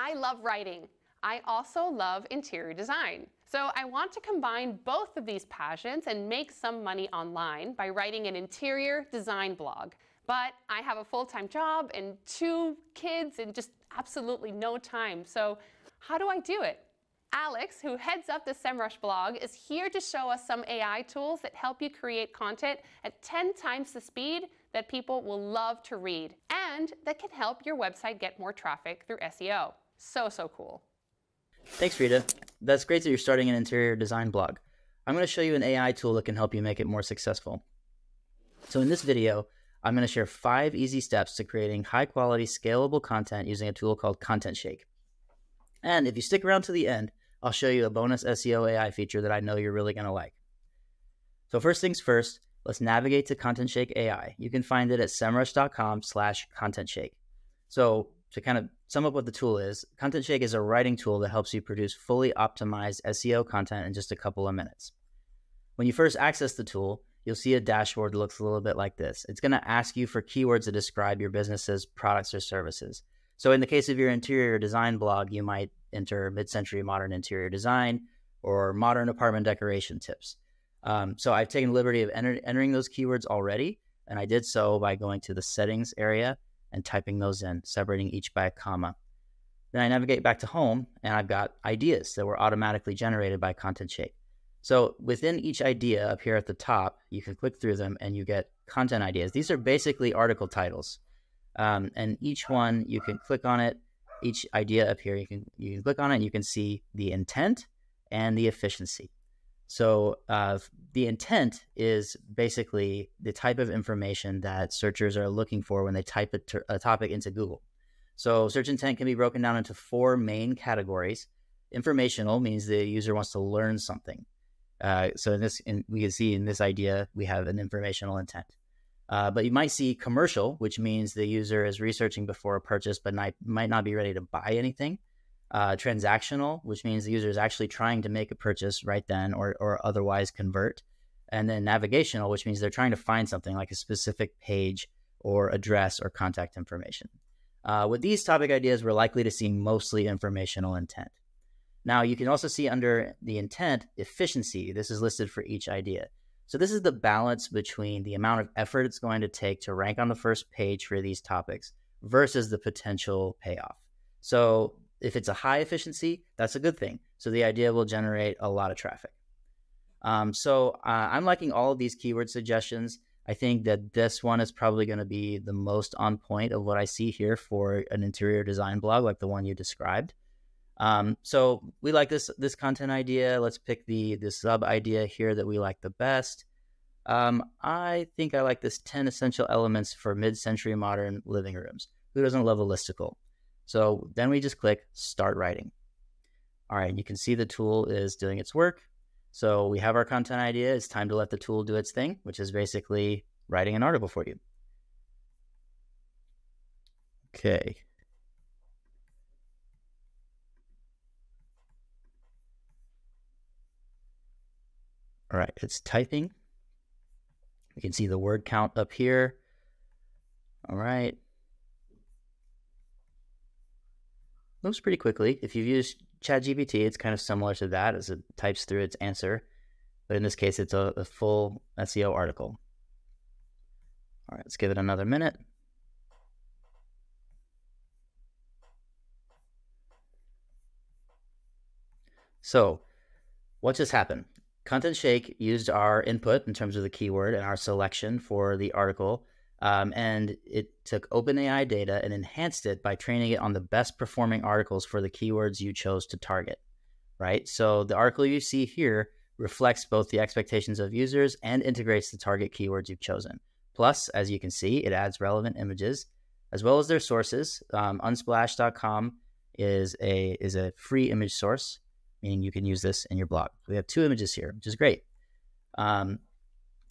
I love writing. I also love interior design. So I want to combine both of these passions and make some money online by writing an interior design blog. But I have a full-time job and 2 kids and just absolutely no time. So how do I do it? Alex, who heads up the SEMrush blog, is here to show us some AI tools that help you create content at 10 times the speed that people will love to read and that can help your website get more traffic through SEO. So cool. Thanks, Rita. That's great that you're starting an interior design blog. I'm going to show you an AI tool that can help you make it more successful. So in this video, I'm going to share 5 easy steps to creating high-quality, scalable content using a tool called ContentShake. And if you stick around to the end, I'll show you a bonus SEO AI feature that I know you're really going to like. So first things first, let's navigate to ContentShake AI. You can find it at semrush.com/ContentShake. So to kind of sum up what the tool is, ContentShake is a writing tool that helps you produce fully optimized SEO content in just a couple of minutes. When you first access the tool, you'll see a dashboard that looks a little bit like this. It's going to ask you for keywords that describe your business's products or services. So in the case of your interior design blog, you might enter mid-century modern interior design or modern apartment decoration tips. So I've taken the liberty of entering those keywords already, and I did so by going to the settings area and typing those in, separating each by a comma. Then I navigate back to home, and I've got ideas that were automatically generated by ContentShake. So within each idea up here at the top, you can click through them and you get content ideas. These are basically article titles. And each one, you can click on it. Each idea up here, you can click on it and you can see the intent and the efficiency. So the intent is basically the type of information that searchers are looking for when they type a topic into Google. So search intent can be broken down into 4 main categories. Informational means the user wants to learn something. So we can see in this idea, we have an informational intent. But you might see commercial, which means the user is researching before a purchase, but might not be ready to buy anything. Transactional, which means the user is actually trying to make a purchase right then or otherwise convert. And then navigational, which means they're trying to find something like a specific page or address or contact information. With these topic ideas, we're likely to see mostly informational intent. Now, you can also see under the intent efficiency, this is listed for each idea. So this is the balance between the amount of effort it's going to take to rank on the first page for these topics versus the potential payoff. So if it's a high efficiency, that's a good thing. So the idea will generate a lot of traffic. I'm liking all of these keyword suggestions. I think that this one is probably going to be the most on point of what I see here for an interior design blog like the one you described. So we like this content idea. Let's pick the sub idea here that we like the best. I think I like this 10 essential elements for mid-century modern living rooms. Who doesn't love a listicle? So then we just click start writing. All right, you can see the tool is doing its work. So we have our content idea. It's time to let the tool do its thing, which is basically writing an article for you. Okay. All right, it's typing. You can see the word count up here. All right. Moves pretty quickly. If you've used ChatGPT, it's kind of similar to that as it types through its answer. But in this case, it's a full SEO article. All right, let's give it another minute. So what just happened? ContentShake used our input in terms of the keyword and our selection for the article, and it took OpenAI data and enhanced it by training it on the best performing articles for the keywords you chose to target, right? So the article you see here reflects both the expectations of users and integrates the target keywords you've chosen. Plus, as you can see, it adds relevant images as well as their sources. Unsplash.com is a free image source, meaning you can use this in your blog. We have 2 images here, which is great. All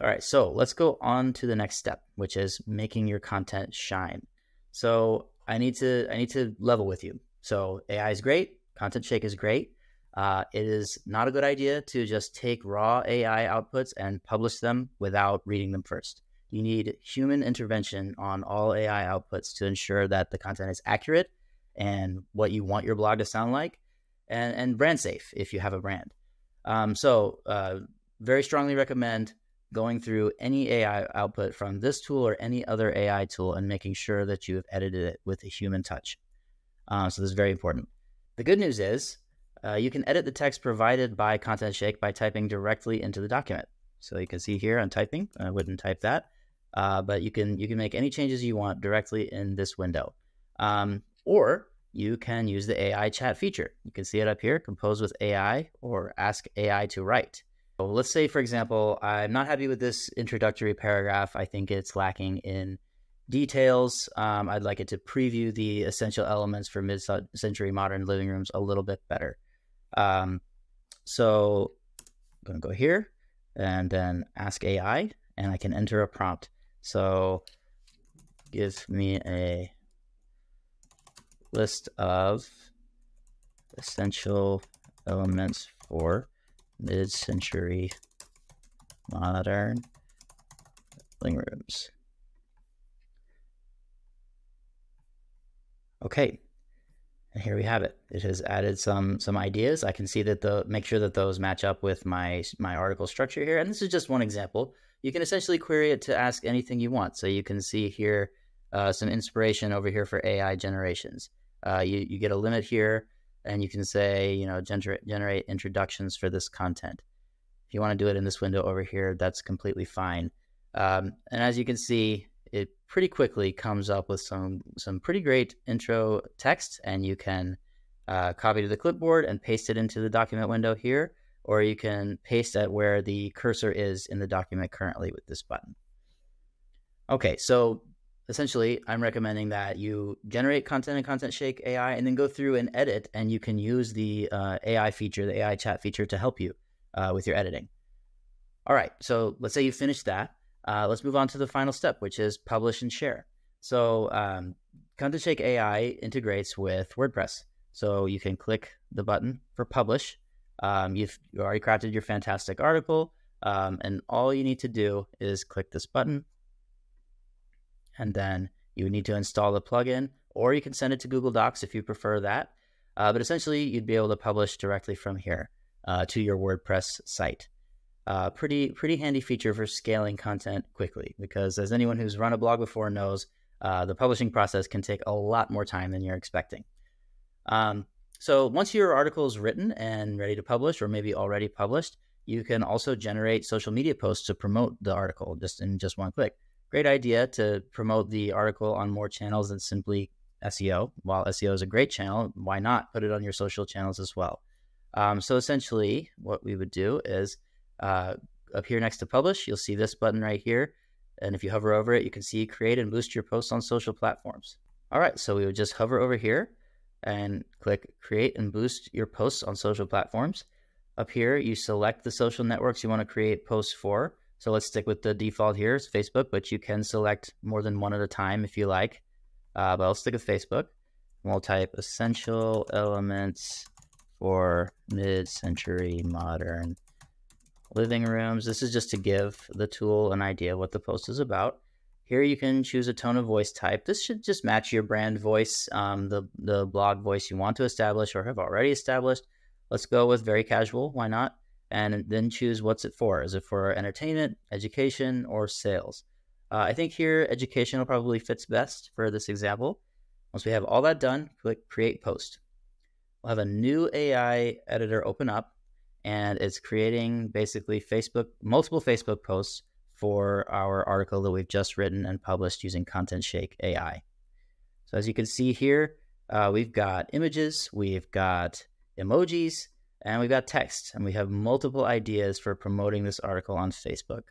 right, so let's go on to the next step, which is making your content shine. So I need to level with you. So AI is great, ContentShake is great. It is not a good idea to just take raw AI outputs and publish them without reading them first. You need human intervention on all AI outputs to ensure that the content is accurate and what you want your blog to sound like, and brand safe if you have a brand. Very strongly recommend going through any AI output from this tool or any other AI tool and making sure that you have edited it with a human touch. So this is very important. The good news is you can edit the text provided by ContentShake by typing directly into the document. So you can see here I'm typing. I wouldn't type that, but you can make any changes you want directly in this window. Or you can use the AI chat feature. You can see it up here, compose with AI or ask AI to write. So let's say, for example, I'm not happy with this introductory paragraph. I think it's lacking in details. I'd like it to preview the essential elements for mid-century modern living rooms a little bit better. So I'm going to go here and then ask AI, and I can enter a prompt. So give me a list of essential elements for mid-century modern living rooms. Okay, and here we have it. It has added some ideas. I can see that make sure that those match up with my article structure here. And this is just one example. You can essentially query it to ask anything you want. So you can see here some inspiration over here for AI generations. You get a limit here, and you can say, you know, generate introductions for this content. If you want to do it in this window over here, that's completely fine. And as you can see, it pretty quickly comes up with some pretty great intro text, and you can copy to the clipboard and paste it into the document window here, or you can paste it where the cursor is in the document currently with this button. Okay, so essentially I'm recommending that you generate content in ContentShake AI and then go through and edit, and you can use the AI feature, the AI chat feature, to help you with your editing. All right, so let's say you finished that. Let's move on to the final step, which is publish and share. So ContentShake AI integrates with WordPress. So you can click the button for publish. You've already crafted your fantastic article, and all you need to do is click this button. And then you need to install the plugin, or you can send it to Google Docs if you prefer that. But essentially, you'd be able to publish directly from here to your WordPress site. Pretty handy feature for scaling content quickly, because as anyone who's run a blog before knows, the publishing process can take a lot more time than you're expecting. So once your article is written and ready to publish, or maybe already published, you can also generate social media posts to promote the article in just one click. Great idea to promote the article on more channels than simply SEO. While SEO is a great channel, why not put it on your social channels as well? So essentially what we would do is, up here next to publish, you'll see this button right here. And if you hover over it, you can see create and boost your posts on social platforms. All right, so we would just hover over here and click create and boost your posts on social platforms. Up here, you select the social networks you want to create posts for. So let's stick with the default here, it's Facebook, but you can select more than one at a time if you like. But I'll stick with Facebook. And we'll type essential elements for mid-century modern living rooms. This is just to give the tool an idea of what the post is about. Here you can choose a tone of voice type. This should just match your brand voice, the blog voice you want to establish or have already established. Let's go with very casual, why not? And then choose what's it for. Is it for entertainment, education, or sales? I think here educational probably fits best for this example. Once we have all that done, click create post. We'll have a new AI editor open up, and it's creating basically multiple Facebook posts for our article that we've just written and published using ContentShake AI. So as you can see here, we've got images, we've got emojis, and we've got text, and we have multiple ideas for promoting this article on Facebook.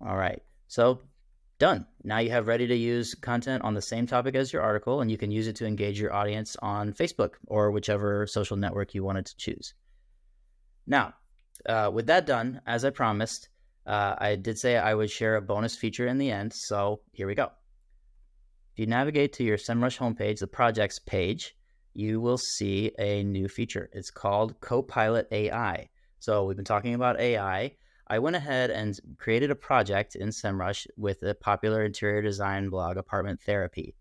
All right, so done. Now you have ready to use content on the same topic as your article, and you can use it to engage your audience on Facebook or whichever social network you wanted to choose. Now, with that done, as I promised, I did say I would share a bonus feature in the end, so here we go. If you navigate to your SEMrush homepage, the projects page, you will see a new feature. It's called Copilot AI. So we've been talking about AI. I went ahead and created a project in SEMrush with a popular interior design blog, Apartment Therapy.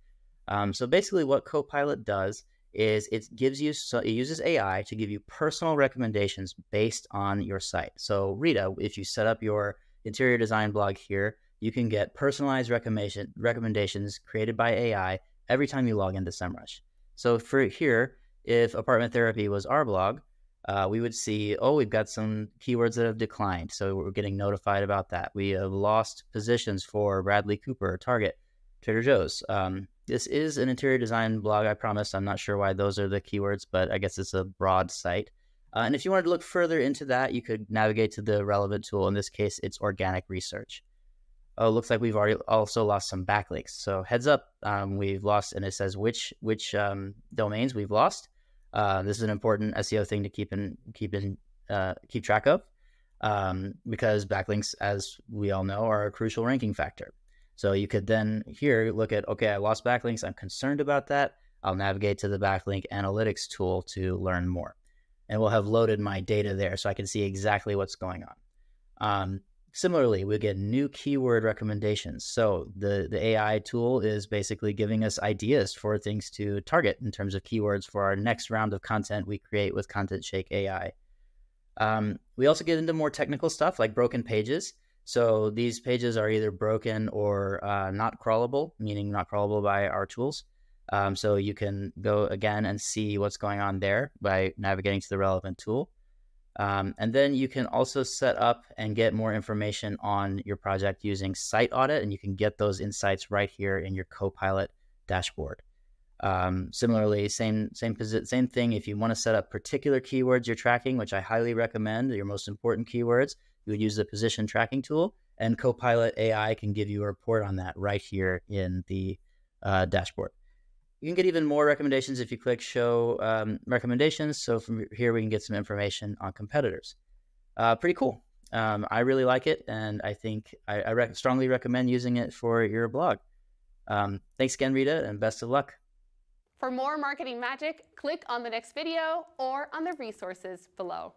So basically what Copilot does is it gives you, so it uses AI to give you personal recommendations based on your site. So Rita, if you set up your interior design blog here, you can get personalized recommendations created by AI every time you log into SEMrush. So for here, if Apartment Therapy was our blog, we would see, oh, we've got some keywords that have declined. So we're getting notified about that. We have lost positions for Bradley Cooper, Target, Trader Joe's. This is an interior design blog, I promise. I'm not sure why those are the keywords, but I guess it's a broad site. And if you wanted to look further into that, you could navigate to the relevant tool. In this case, it's organic research. Oh, looks like we've already also lost some backlinks. So heads up, we've lost, and it says which domains we've lost. This is an important SEO thing to keep track of, because backlinks, as we all know, are a crucial ranking factor. So you could then here look at, okay, I lost backlinks. I'm concerned about that. I'll navigate to the backlink analytics tool to learn more. And we'll have loaded my data there so I can see exactly what's going on. Similarly, we get new keyword recommendations. So the AI tool is basically giving us ideas for things to target in terms of keywords for our next round of content we create with ContentShake AI. We also get into more technical stuff like broken pages. So these pages are either broken or not crawlable, meaning not crawlable by our tools. So you can go again and see what's going on there by navigating to the relevant tool. And then you can also set up and get more information on your project using Site Audit, and you can get those insights right here in your Copilot dashboard. Similarly, same thing. If you want to set up particular keywords you're tracking, which I highly recommend, your most important keywords, you would use the position tracking tool, and Copilot AI can give you a report on that right here in the dashboard. You can get even more recommendations if you click show recommendations. So from here, we can get some information on competitors. Pretty cool. I really like it. And I think I strongly recommend using it for your blog. Thanks again, Rita, and best of luck. For more marketing magic, click on the next video or on the resources below.